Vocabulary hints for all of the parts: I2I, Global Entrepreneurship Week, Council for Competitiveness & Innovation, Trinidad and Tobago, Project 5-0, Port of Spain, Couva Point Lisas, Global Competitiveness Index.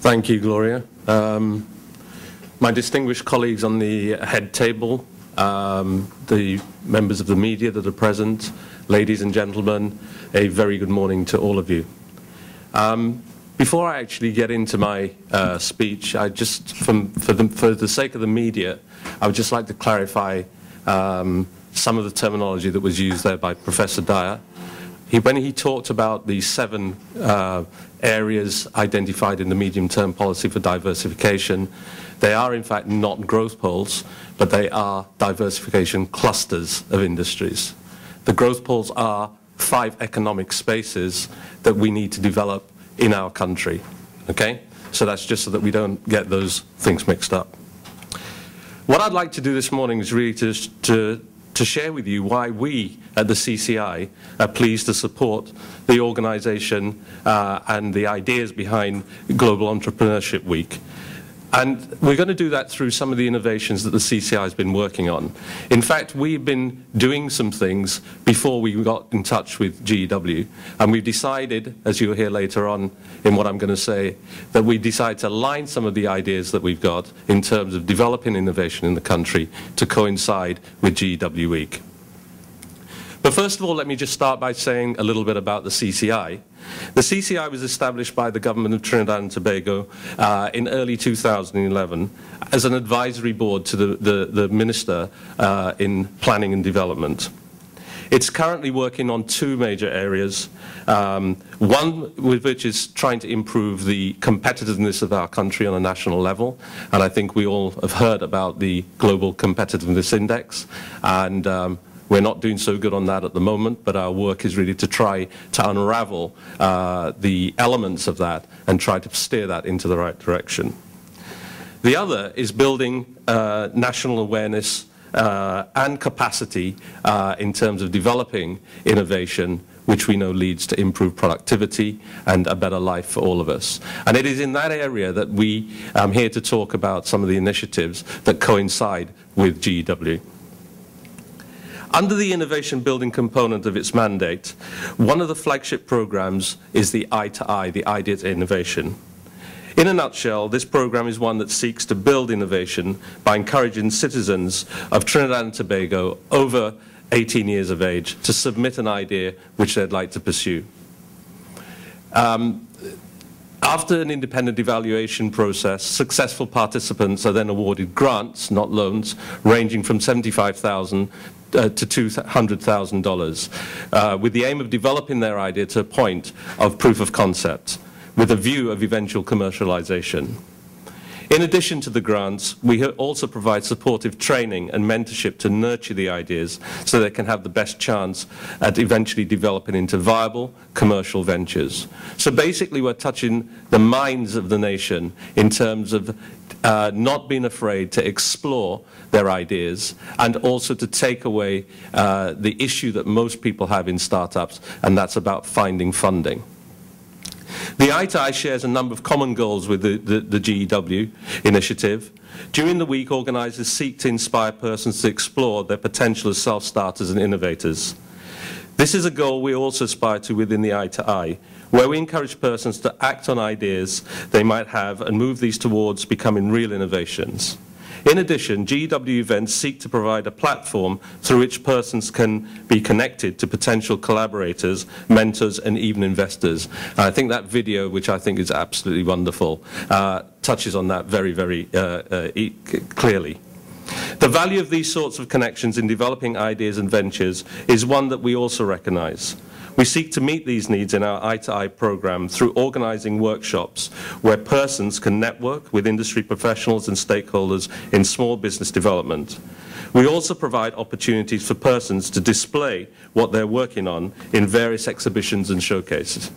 Thank you, Gloria. My distinguished colleagues on the head table, the members of the media that are present, ladies and gentlemen, a very good morning to all of you. Before I actually get into my speech, I just, for the sake of the media, I would just like to clarify some of the terminology that was used there by Professor Dyer. When he talked about the 7 areas identified in the medium-term policy for diversification, they are in fact not growth poles, but they are diversification clusters of industries. The growth poles are 5 economic spaces that we need to develop in our country, okay? So that's just so that we don't get those things mixed up. What I'd like to do this morning is really to share with you why we at the CCI are pleased to support the organization and the ideas behind Global Entrepreneurship Week. And we're going to do that through some of the innovations that the CCI has been working on. In fact, we've been doing some things before we got in touch with GEW, and we've decided, as you'll hear later on in what I'm going to say, that we decided to align some of the ideas that we've got in terms of developing innovation in the country to coincide with GEW Week. But first of all, let me just start by saying a little bit about the CCI. The CCI was established by the government of Trinidad and Tobago in early 2011 as an advisory board to the minister in planning and development. It's currently working on 2 major areas, one with which is trying to improve the competitiveness of our country on a national level, and I think we all have heard about the Global Competitiveness Index, and we're not doing so good on that at the moment, but our work is really to try to unravel the elements of that and try to steer that into the right direction. The other is building national awareness and capacity in terms of developing innovation, which we know leads to improved productivity and a better life for all of us. And it is in that area that we are here to talk about some of the initiatives that coincide with GEW. Under the innovation building component of its mandate, one of the flagship programs is the I2I, the Idea to Innovation. In a nutshell, this program is one that seeks to build innovation by encouraging citizens of Trinidad and Tobago over 18 years of age to submit an idea which they'd like to pursue. After an independent evaluation process, successful participants are then awarded grants, not loans, ranging from $75,000 to $200,000, with the aim of developing their idea to a point of proof of concept, with a view of eventual commercialization. In addition to the grants, we also provide supportive training and mentorship to nurture the ideas so they can have the best chance at eventually developing into viable commercial ventures. So basically we're touching the minds of the nation in terms of not being afraid to explore their ideas and also to take away the issue that most people have in startups, and that's about finding funding. The I2I shares a number of common goals with the GEW initiative. During the week, organisers seek to inspire persons to explore their potential as self-starters and innovators. This is a goal we also aspire to within the I2I, where we encourage persons to act on ideas they might have and move these towards becoming real innovations. In addition, GEW events seek to provide a platform through which persons can be connected to potential collaborators, mentors, and even investors. And I think that video, which I think is absolutely wonderful, touches on that very, very clearly. The value of these sorts of connections in developing ideas and ventures is one that we also recognise. We seek to meet these needs in our I2I program through organising workshops where persons can network with industry professionals and stakeholders in small business development. We also provide opportunities for persons to display what they're working on in various exhibitions and showcases.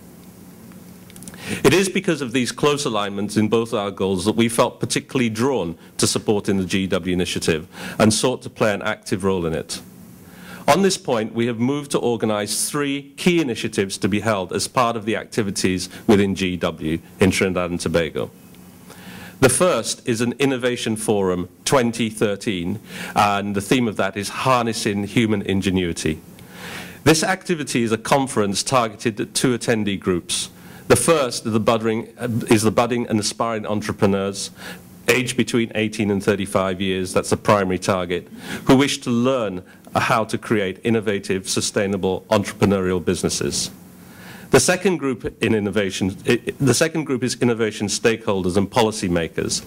It is because of these close alignments in both our goals that we felt particularly drawn to supporting the GEW initiative and sought to play an active role in it. On this point, we have moved to organise 3 key initiatives to be held as part of the activities within GEW in Trinidad and Tobago. The first is an Innovation Forum 2013, and the theme of that is Harnessing Human Ingenuity. This activity is a conference targeted at 2 attendee groups. The first is the budding and aspiring entrepreneurs, aged between 18 and 35 years, that's the primary target, who wish to learn how to create innovative, sustainable entrepreneurial businesses. The second group is innovation stakeholders and policymakers,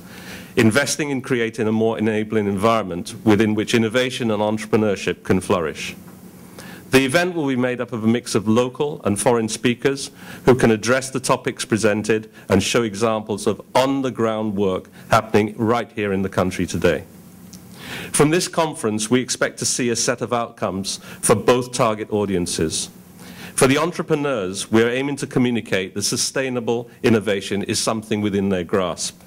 investing in creating a more enabling environment within which innovation and entrepreneurship can flourish. The event will be made up of a mix of local and foreign speakers who can address the topics presented and show examples of on-the-ground work happening right here in the country today. From this conference, we expect to see a set of outcomes for both target audiences. For the entrepreneurs, we are aiming to communicate that sustainable innovation is something within their grasp.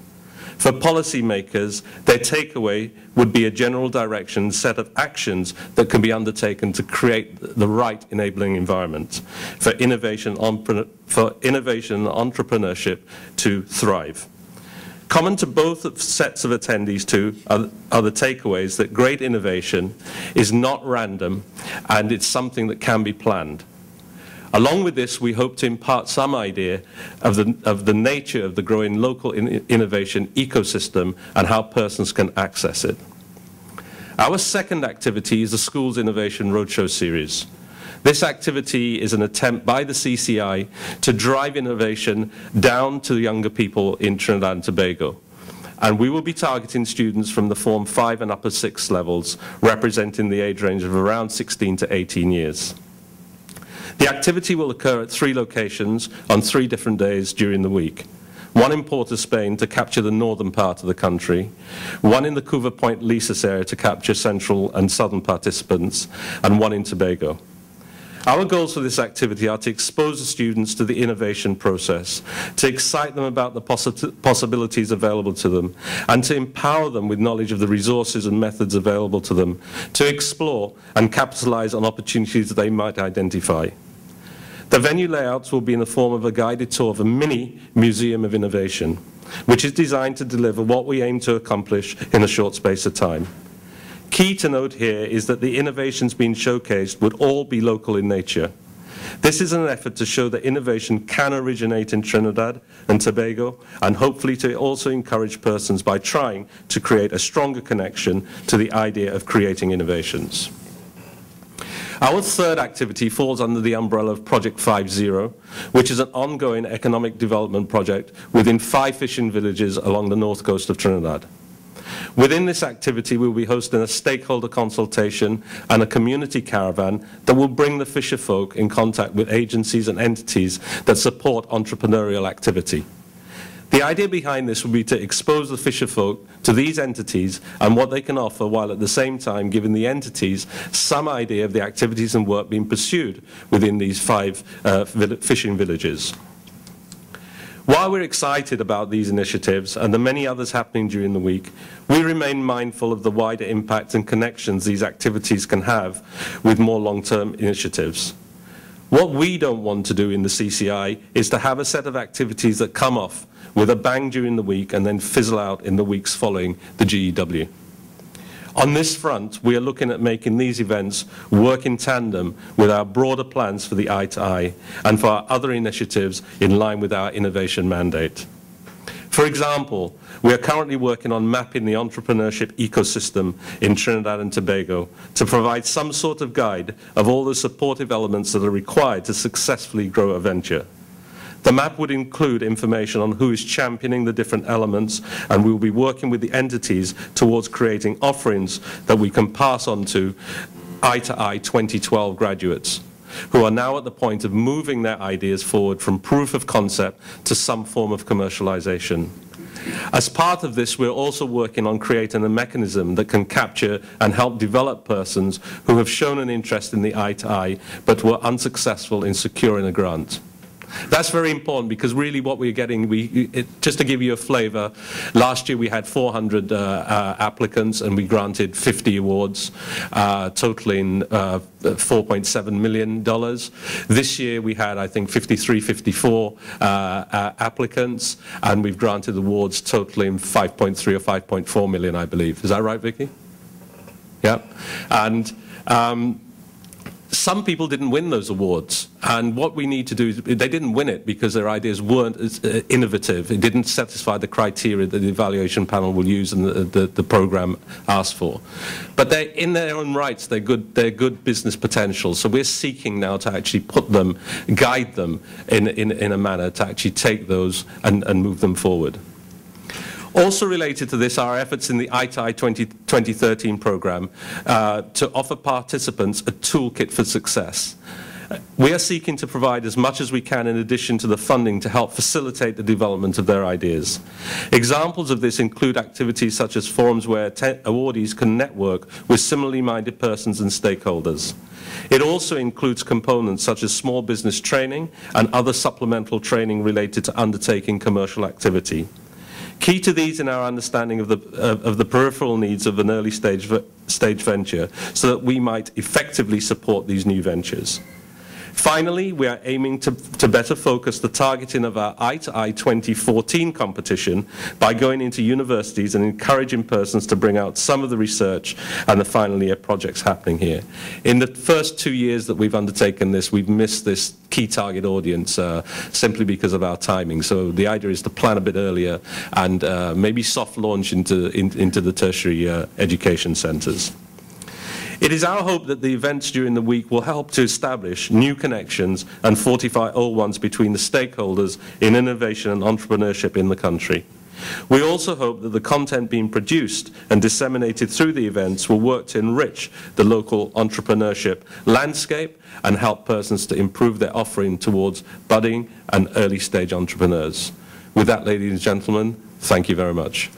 For policymakers, their takeaway would be a general direction set of actions that can be undertaken to create the right enabling environment for innovation and entrepreneurship to thrive. Common to both sets of attendees, too, are the takeaways that great innovation is not random and it's something that can be planned. Along with this, we hope to impart some idea of the nature of the growing local innovation ecosystem and how persons can access it. Our second activity is the Schools Innovation Roadshow Series. This activity is an attempt by the CCI to drive innovation down to the younger people in Trinidad and Tobago. And we will be targeting students from the Form 5 and Upper 6 levels, representing the age range of around 16 to 18 years. The activity will occur at 3 locations on 3 different days during the week. One in Port of Spain to capture the northern part of the country, one in the Couva Point Lisas area to capture central and southern participants, and one in Tobago. Our goals for this activity are to expose the students to the innovation process, to excite them about the possibilities available to them, and to empower them with knowledge of the resources and methods available to them, to explore and capitalize on opportunities that they might identify. The venue layouts will be in the form of a guided tour of a mini museum of innovation, which is designed to deliver what we aim to accomplish in a short space of time. Key to note here is that the innovations being showcased would all be local in nature. This is an effort to show that innovation can originate in Trinidad and Tobago, and hopefully to also encourage persons by trying to create a stronger connection to the idea of creating innovations. Our third activity falls under the umbrella of Project 5-0, which is an ongoing economic development project within 5 fishing villages along the north coast of Trinidad. Within this activity, we'll be hosting a stakeholder consultation and a community caravan that will bring the fisher folk in contact with agencies and entities that support entrepreneurial activity. The idea behind this will be to expose the fisher folk to these entities and what they can offer, while at the same time giving the entities some idea of the activities and work being pursued within these 5 fishing villages. While we're excited about these initiatives and the many others happening during the week, we remain mindful of the wider impact and connections these activities can have with more long-term initiatives. What we don't want to do in the CCI is to have a set of activities that come off with a bang during the week and then fizzle out in the weeks following the GEW. On this front, we are looking at making these events work in tandem with our broader plans for the I2I and for our other initiatives in line with our innovation mandate. For example, we are currently working on mapping the entrepreneurship ecosystem in Trinidad and Tobago to provide some sort of guide of all the supportive elements that are required to successfully grow a venture. The map would include information on who is championing the different elements, and we will be working with the entities towards creating offerings that we can pass on to I2I 2012 graduates, who are now at the point of moving their ideas forward from proof of concept to some form of commercialization. As part of this, we're also working on creating a mechanism that can capture and help develop persons who have shown an interest in the I2I but were unsuccessful in securing a grant. That's very important, because really what we're getting, just to give you a flavour, last year we had 400 applicants and we granted 50 awards, totaling $4.7 million. This year we had, I think, 54 applicants, and we've granted awards totaling 5.3 or 5.4 million, I believe. Is that right, Vicky? Yeah. And some people didn't win those awards, and what we need to do is, they didn't win it because their ideas weren't as innovative. It didn't satisfy the criteria that the evaluation panel will use and the program asked for. But they're in their own rights, they're good business potential. So we're seeking now to actually put them, guide them in a manner to actually take those and move them forward. Also related to this are efforts in the ITI 2013 program to offer participants a toolkit for success. We are seeking to provide as much as we can in addition to the funding to help facilitate the development of their ideas. Examples of this include activities such as forums where awardees can network with similarly minded persons and stakeholders. It also includes components such as small business training and other supplemental training related to undertaking commercial activity. Key to these in our understanding of the peripheral needs of an early stage venture, so that we might effectively support these new ventures. Finally, we are aiming to better focus the targeting of our I2I 2014 competition by going into universities and encouraging persons to bring out some of the research and the final year projects happening here. In the first 2 years that we've undertaken this, we've missed this key target audience simply because of our timing. So the idea is to plan a bit earlier and maybe soft launch into the tertiary education centres. It is our hope that the events during the week will help to establish new connections and fortify old ones between the stakeholders in innovation and entrepreneurship in the country. We also hope that the content being produced and disseminated through the events will work to enrich the local entrepreneurship landscape and help persons to improve their offering towards budding and early stage entrepreneurs. With that, ladies and gentlemen, thank you very much.